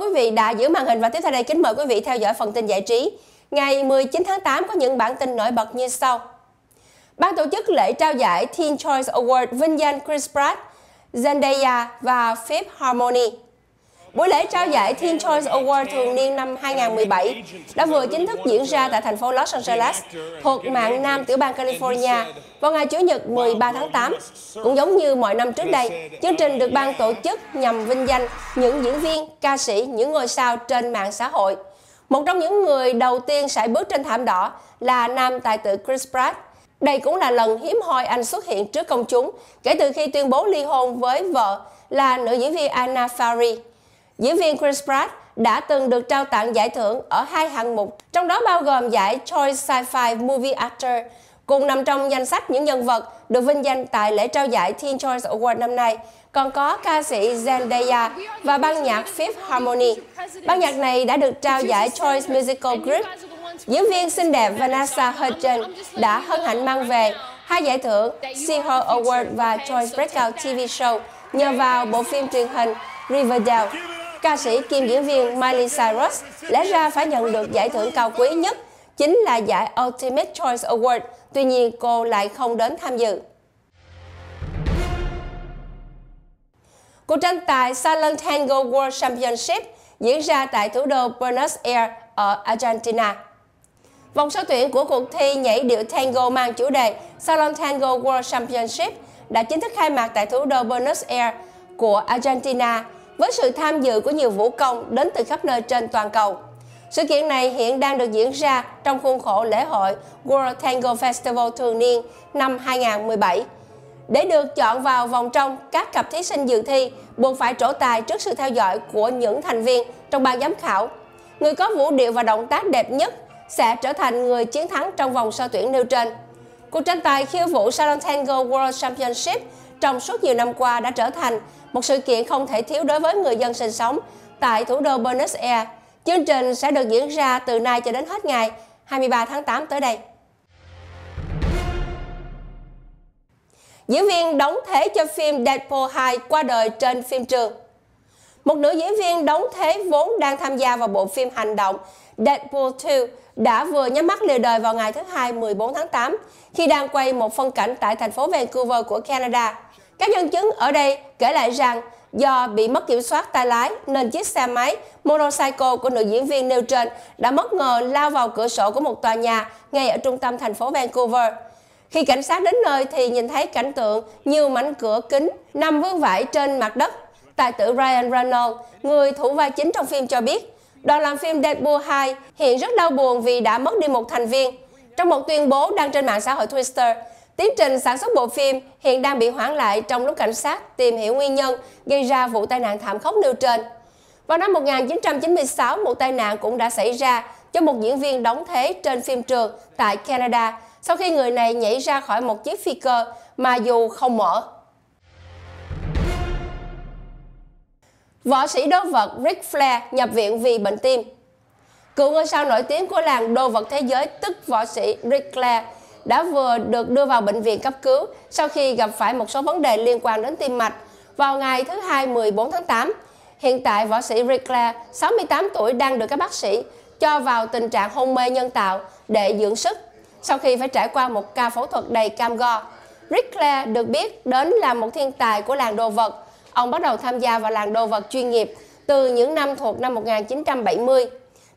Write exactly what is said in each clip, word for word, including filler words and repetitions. ơn quý vị đã giữ màn hình và tiếp theo đây kính mời quý vị theo dõi phần tin giải trí. Ngày mười chín tháng tám có những bản tin nổi bật như sau. Ban tổ chức lễ trao giải Teen Choice Award vinh danh Chris Pratt, Zendaya và Fifth Harmony. Buổi lễ trao giải Teen Choice Award thường niên năm hai nghìn không trăm mười bảy đã vừa chính thức diễn ra tại thành phố Los Angeles thuộc mạng Nam tiểu bang California vào ngày Chủ nhật mười ba tháng tám. Cũng giống như mọi năm trước đây, chương trình được ban tổ chức nhằm vinh danh những diễn viên, ca sĩ, những ngôi sao trên mạng xã hội. Một trong những người đầu tiên sải bước trên thảm đỏ là nam tài tử Chris Pratt. Đây cũng là lần hiếm hoi anh xuất hiện trước công chúng kể từ khi tuyên bố ly hôn với vợ là nữ diễn viên Anna Faris. Diễn viên Chris Pratt đã từng được trao tặng giải thưởng ở hai hạng mục, trong đó bao gồm giải Choice Sci-Fi Movie Actor, cùng nằm trong danh sách những nhân vật được vinh danh tại lễ trao giải Teen Choice Award năm nay. Còn có ca sĩ Zendaya và ban nhạc Fifth Harmony. Ban nhạc này đã được trao giải Choice Musical Group. Diễn viên xinh đẹp Vanessa Hudgens đã hân hạnh mang về hai giải thưởng See Her Award và Choice Breakout ti vi Show nhờ vào bộ phim truyền hình Riverdale. Ca sĩ kiêm diễn viên Miley Cyrus lẽ ra phải nhận được giải thưởng cao quý nhất, chính là giải Ultimate Choice Award, tuy nhiên cô lại không đến tham dự. Cuộc tranh tài Salón Tango World Championship diễn ra tại thủ đô Buenos Aires ở Argentina. Vòng sơ tuyển của cuộc thi nhảy điệu tango mang chủ đề Salón Tango World Championship đã chính thức khai mạc tại thủ đô Buenos Aires của Argentina với sự tham dự của nhiều vũ công đến từ khắp nơi trên toàn cầu. Sự kiện này hiện đang được diễn ra trong khuôn khổ lễ hội World Tango Festival thường niên năm hai nghìn không trăm mười bảy. Để được chọn vào vòng trong, các cặp thí sinh dự thi buộc phải trổ tài trước sự theo dõi của những thành viên trong ban giám khảo. Người có vũ điệu và động tác đẹp nhất sẽ trở thành người chiến thắng trong vòng sơ tuyển nêu trên. Cuộc tranh tài khiêu vũ Salón Tango World Championship trong suốt nhiều năm qua đã trở thành một sự kiện không thể thiếu đối với người dân sinh sống tại thủ đô Buenos Aires. Chương trình sẽ được diễn ra từ nay cho đến hết ngày hai mươi ba tháng tám tới đây. Diễn viên đóng thế cho phim Deadpool hai qua đời trên phim trường. Một nữ diễn viên đóng thế vốn đang tham gia vào bộ phim hành động Deadpool hai đã vừa nhắm mắt lìa đời vào ngày thứ Hai mười bốn tháng tám khi đang quay một phân cảnh tại thành phố Vancouver của Canada. Các nhân chứng ở đây kể lại rằng do bị mất kiểm soát tay lái nên chiếc xe máy motorcycle của nữ diễn viên nêu trên đã bất ngờ lao vào cửa sổ của một tòa nhà ngay ở trung tâm thành phố Vancouver. Khi cảnh sát đến nơi thì nhìn thấy cảnh tượng nhiều mảnh cửa kính nằm vương vãi trên mặt đất. Tài tử Ryan Reynolds, người thủ vai chính trong phim cho biết, đoàn làm phim Deadpool hai hiện rất đau buồn vì đã mất đi một thành viên. Trong một tuyên bố đăng trên mạng xã hội Twitter, tiến trình sản xuất bộ phim hiện đang bị hoãn lại trong lúc cảnh sát tìm hiểu nguyên nhân gây ra vụ tai nạn thảm khốc nêu trên. Vào năm một nghìn chín trăm chín mươi sáu, một tai nạn cũng đã xảy ra cho một diễn viên đóng thế trên phim trường tại Canada sau khi người này nhảy ra khỏi một chiếc phi cơ mà dù không mở. Võ sĩ đô vật Ric Flair nhập viện vì bệnh tim. Cựu ngôi sao nổi tiếng của làng đô vật thế giới tức võ sĩ Ric Flair đã vừa được đưa vào bệnh viện cấp cứu sau khi gặp phải một số vấn đề liên quan đến tim mạch vào ngày thứ Hai mười bốn tháng tám. Hiện tại, võ sĩ Ric Flair, sáu mươi tám tuổi, đang được các bác sĩ cho vào tình trạng hôn mê nhân tạo để dưỡng sức sau khi phải trải qua một ca phẫu thuật đầy cam go. Ric Flair được biết đến là một thiên tài của làng đồ vật. Ông bắt đầu tham gia vào làng đồ vật chuyên nghiệp từ những năm thuộc năm một nghìn chín trăm bảy mươi.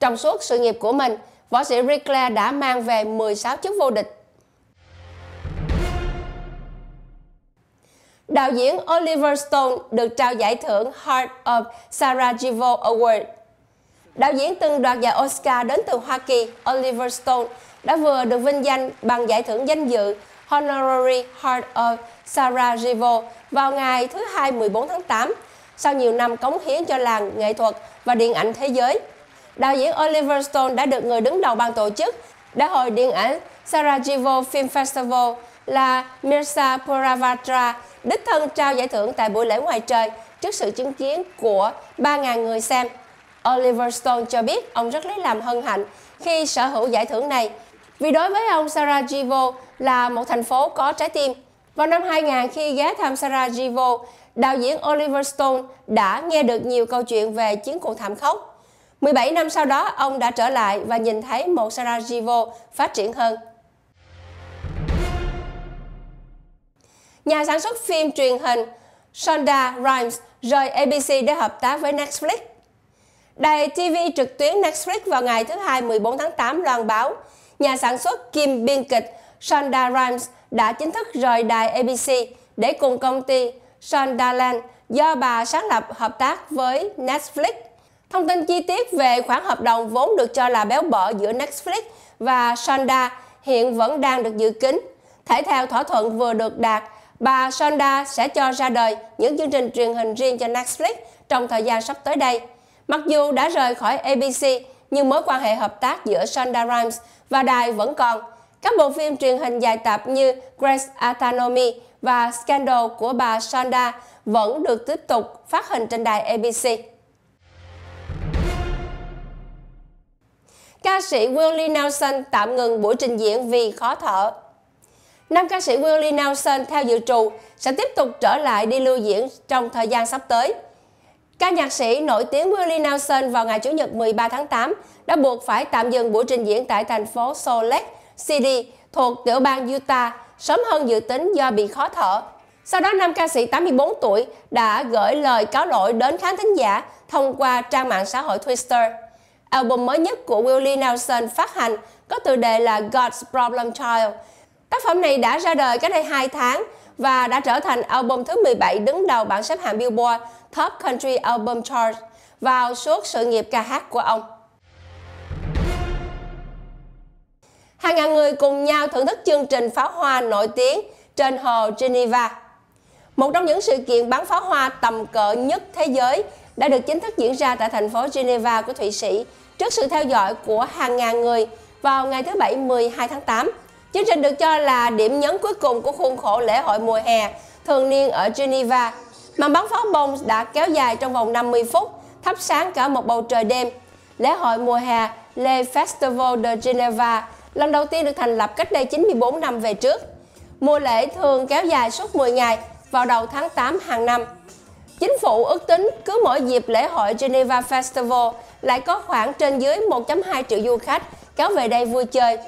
Trong suốt sự nghiệp của mình, võ sĩ Ric Flair đã mang về mười sáu chức vô địch. Đạo diễn Oliver Stone được trao giải thưởng Heart of Sarajevo Award. Đạo diễn từng đoạt giải Oscar đến từ Hoa Kỳ, Oliver Stone đã vừa được vinh danh bằng giải thưởng danh dự Honorary Heart of Sarajevo vào ngày thứ Hai mười bốn tháng tám, sau nhiều năm cống hiến cho làng nghệ thuật và điện ảnh thế giới. Đạo diễn Oliver Stone đã được người đứng đầu ban tổ chức Đại hội điện ảnh Sarajevo Film Festival là Mirsa Pora Vatra đích thân trao giải thưởng tại buổi lễ ngoài trời trước sự chứng kiến của ba nghìn người xem. Oliver Stone cho biết ông rất lấy làm hân hạnh khi sở hữu giải thưởng này, vì đối với ông, Sarajevo là một thành phố có trái tim. Vào năm hai nghìn, khi ghé thăm Sarajevo, đạo diễn Oliver Stone đã nghe được nhiều câu chuyện về chiến cuộc thảm khốc. mười bảy năm sau đó, ông đã trở lại và nhìn thấy một Sarajevo phát triển hơn. Nhà sản xuất phim truyền hình Shonda Rhimes rời A B C để hợp tác với Netflix. Đài ti vi trực tuyến Netflix vào ngày thứ Hai mười bốn tháng tám loan báo, nhà sản xuất kiêm biên kịch Shonda Rhimes đã chính thức rời đài A B C để cùng công ty Shondaland do bà sáng lập hợp tác với Netflix. Thông tin chi tiết về khoản hợp đồng vốn được cho là béo bở giữa Netflix và Shonda hiện vẫn đang được dự kín. Thể theo thỏa thuận vừa được đạt, bà Shonda sẽ cho ra đời những chương trình truyền hình riêng cho Netflix trong thời gian sắp tới đây. Mặc dù đã rời khỏi A B C, nhưng mối quan hệ hợp tác giữa Shonda Rhimes và đài vẫn còn. Các bộ phim truyền hình dài tập như Grey's Anatomy và Scandal của bà Shonda vẫn được tiếp tục phát hình trên đài A B C. Ca sĩ Willie Nelson tạm ngừng buổi trình diễn vì khó thở. Nam ca sĩ Willie Nelson theo dự trù sẽ tiếp tục trở lại đi lưu diễn trong thời gian sắp tới. Ca nhạc sĩ nổi tiếng Willie Nelson vào ngày Chủ nhật mười ba tháng tám đã buộc phải tạm dừng buổi trình diễn tại thành phố Salt Lake City thuộc tiểu bang Utah sớm hơn dự tính do bị khó thở. Sau đó, nam ca sĩ tám mươi bốn tuổi đã gửi lời cáo lỗi đến khán thính giả thông qua trang mạng xã hội Twitter. Album mới nhất của Willie Nelson phát hành có tựa đề là God's Problem Child. Tác phẩm này đã ra đời cách đây hai tháng và đã trở thành album thứ mười bảy đứng đầu bảng xếp hạng Billboard Top Country Album Chart vào suốt sự nghiệp ca hát của ông. Hàng ngàn người cùng nhau thưởng thức chương trình pháo hoa nổi tiếng trên hồ Geneva. Một trong những sự kiện bắn pháo hoa tầm cỡ nhất thế giới đã được chính thức diễn ra tại thành phố Geneva của Thụy Sĩ trước sự theo dõi của hàng ngàn người vào ngày thứ Bảy mười hai tháng tám. Chương trình được cho là điểm nhấn cuối cùng của khuôn khổ lễ hội mùa hè thường niên ở Geneva. Màn bắn pháo bông đã kéo dài trong vòng năm mươi phút, thắp sáng cả một bầu trời đêm. Lễ hội mùa hè Le Festival de Geneva lần đầu tiên được thành lập cách đây chín mươi bốn năm về trước. Mùa lễ thường kéo dài suốt mười ngày vào đầu tháng tám hàng năm. Chính phủ ước tính cứ mỗi dịp lễ hội Geneva Festival lại có khoảng trên dưới một phẩy hai triệu du khách kéo về đây vui chơi.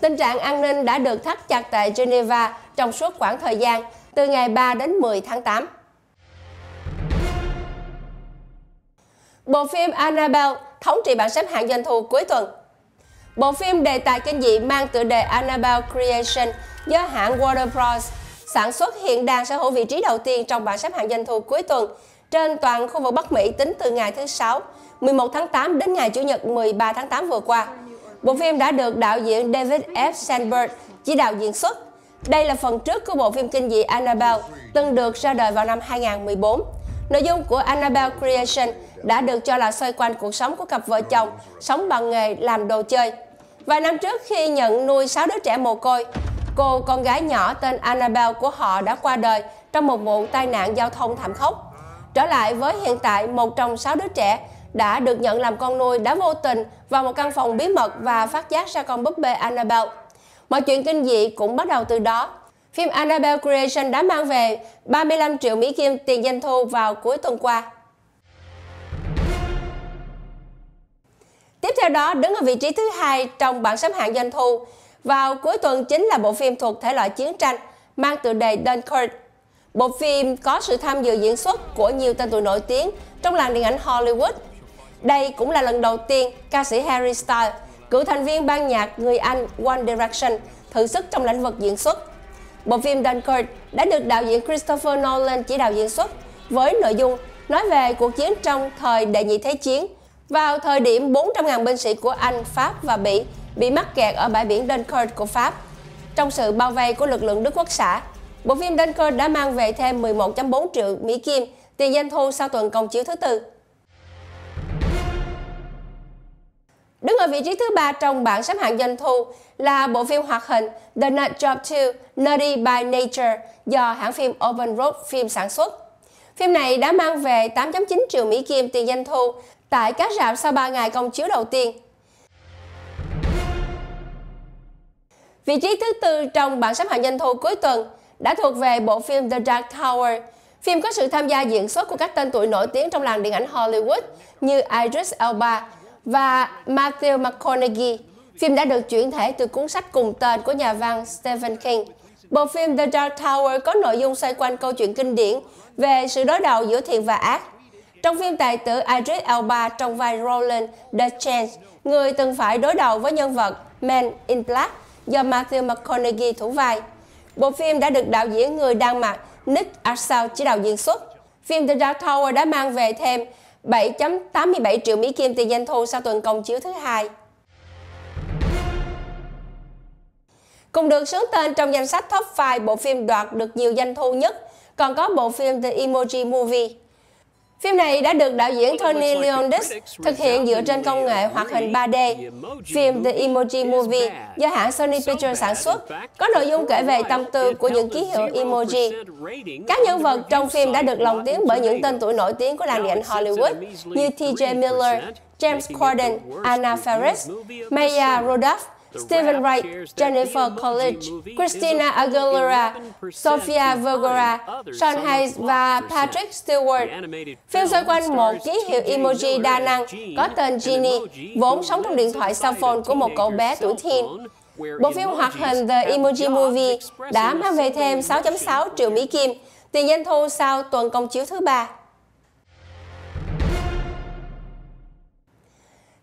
Tình trạng an ninh đã được thắt chặt tại Geneva trong suốt khoảng thời gian từ ngày ba đến mười tháng tám. Bộ phim Annabelle thống trị bảng xếp hạng doanh thu cuối tuần. Bộ phim đề tài kinh dị mang tựa đề Annabelle Creation do hãng Warner Bros. Sản xuất hiện đang sở hữu vị trí đầu tiên trong bảng xếp hạng doanh thu cuối tuần trên toàn khu vực Bắc Mỹ tính từ ngày thứ Sáu, mười một tháng tám đến ngày Chủ nhật mười ba tháng tám vừa qua. Bộ phim đã được đạo diễn David F. Sandberg chỉ đạo diễn xuất. Đây là phần trước của bộ phim kinh dị Annabelle từng được ra đời vào năm hai nghìn không trăm mười bốn. Nội dung của Annabelle Creation đã được cho là xoay quanh cuộc sống của cặp vợ chồng sống bằng nghề làm đồ chơi. Vài năm trước khi nhận nuôi sáu đứa trẻ mồ côi, cô con gái nhỏ tên Annabelle của họ đã qua đời trong một vụ tai nạn giao thông thảm khốc. Trở lại với hiện tại, một trong sáu đứa trẻ đã được nhận làm con nuôi đã vô tình vào một căn phòng bí mật và phát giác ra con búp bê Annabelle. Mọi chuyện kinh dị cũng bắt đầu từ đó. Phim Annabelle Creation đã mang về ba mươi lăm triệu Mỹ Kim tiền doanh thu vào cuối tuần qua. Tiếp theo đó, đứng ở vị trí thứ hai trong bảng xếp hạng doanh thu vào cuối tuần chính là bộ phim thuộc thể loại chiến tranh mang tựa đề Dunkirk. Bộ phim có sự tham dự diễn xuất của nhiều tên tuổi nổi tiếng trong làng điện ảnh Hollywood. Đây cũng là lần đầu tiên ca sĩ Harry Styles, cựu thành viên ban nhạc người Anh One Direction, thử sức trong lĩnh vực diễn xuất. Bộ phim Dunkirk đã được đạo diễn Christopher Nolan chỉ đạo diễn xuất với nội dung nói về cuộc chiến trong thời Đệ nhị Thế chiến. Vào thời điểm bốn trăm nghìn binh sĩ của Anh, Pháp và Bỉ bị mắc kẹt ở bãi biển Dunkirk của Pháp trong sự bao vây của lực lượng Đức Quốc xã, bộ phim Dunkirk đã mang về thêm mười một phẩy bốn triệu Mỹ Kim tiền doanh thu sau tuần công chiếu thứ tư. Đứng ở vị trí thứ ba trong bảng xếp hạng doanh thu là bộ phim hoạt hình The Nut Job two Nerdy by Nature do hãng phim Open Road Film sản xuất. Phim này đã mang về tám phẩy chín triệu Mỹ Kim tiền doanh thu tại các rạp sau ba ngày công chiếu đầu tiên. Vị trí thứ tư trong bảng xếp hạng doanh thu cuối tuần đã thuộc về bộ phim The Dark Tower Phim có sự tham gia diễn xuất của các tên tuổi nổi tiếng trong làng điện ảnh Hollywood như Idris Elba và Matthew McConaughey. Phim đã được chuyển thể từ cuốn sách cùng tên của nhà văn Stephen King. Bộ phim The Dark Tower có nội dung xoay quanh câu chuyện kinh điển về sự đối đầu giữa thiện và ác. Trong phim, tài tử Idris Elba trong vai Roland the Change, người từng phải đối đầu với nhân vật Man in Black do Matthew McConaughey thủ vai. Bộ phim đã được đạo diễn người Đan Mạch Nick Arsault chỉ đạo diễn xuất. Phim The Dark Tower đã mang về thêm bảy phẩy tám mươi bảy triệu Mỹ Kim tiền doanh thu sau tuần công chiếu thứ hai. Cùng được xướng tên trong danh sách top năm bộ phim đoạt được nhiều doanh thu nhất, còn có bộ phim The Emoji Movie. Phim này đã được đạo diễn Tony Leonidis thực hiện dựa trên công nghệ hoạt hình ba D. Phim The Emoji Movie do hãng Sony Pictures sản xuất, có nội dung kể về tâm tư của những ký hiệu emoji. Các nhân vật trong phim đã được lồng tiếng bởi những tên tuổi nổi tiếng của làng điện ảnh Hollywood như tê giê Miller, James Corden, Anna Faris, Maya Rudolph, Stephen Wright, Jennifer Coolidge, Christina Aguilera, Sofia Vergara, Sean Hayes và Patrick Stewart. Phim xoay quanh một ký hiệu emoji đa năng có tên Genie, vốn sống trong điện thoại cell phone của một cậu bé tuổi teen. Bộ phim hoạt hình The Emoji Movie đã mang về thêm sáu phẩy sáu triệu Mỹ Kim, tiền doanh thu sau tuần công chiếu thứ ba.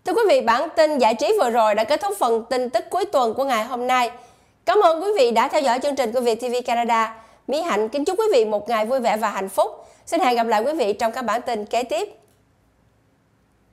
Thưa quý vị, bản tin giải trí vừa rồi đã kết thúc phần tin tức cuối tuần của ngày hôm nay. Cảm ơn quý vị đã theo dõi chương trình của Viettel ti vi Canada. Mỹ Hạnh kính chúc quý vị một ngày vui vẻ và hạnh phúc. Xin hẹn gặp lại quý vị trong các bản tin kế tiếp.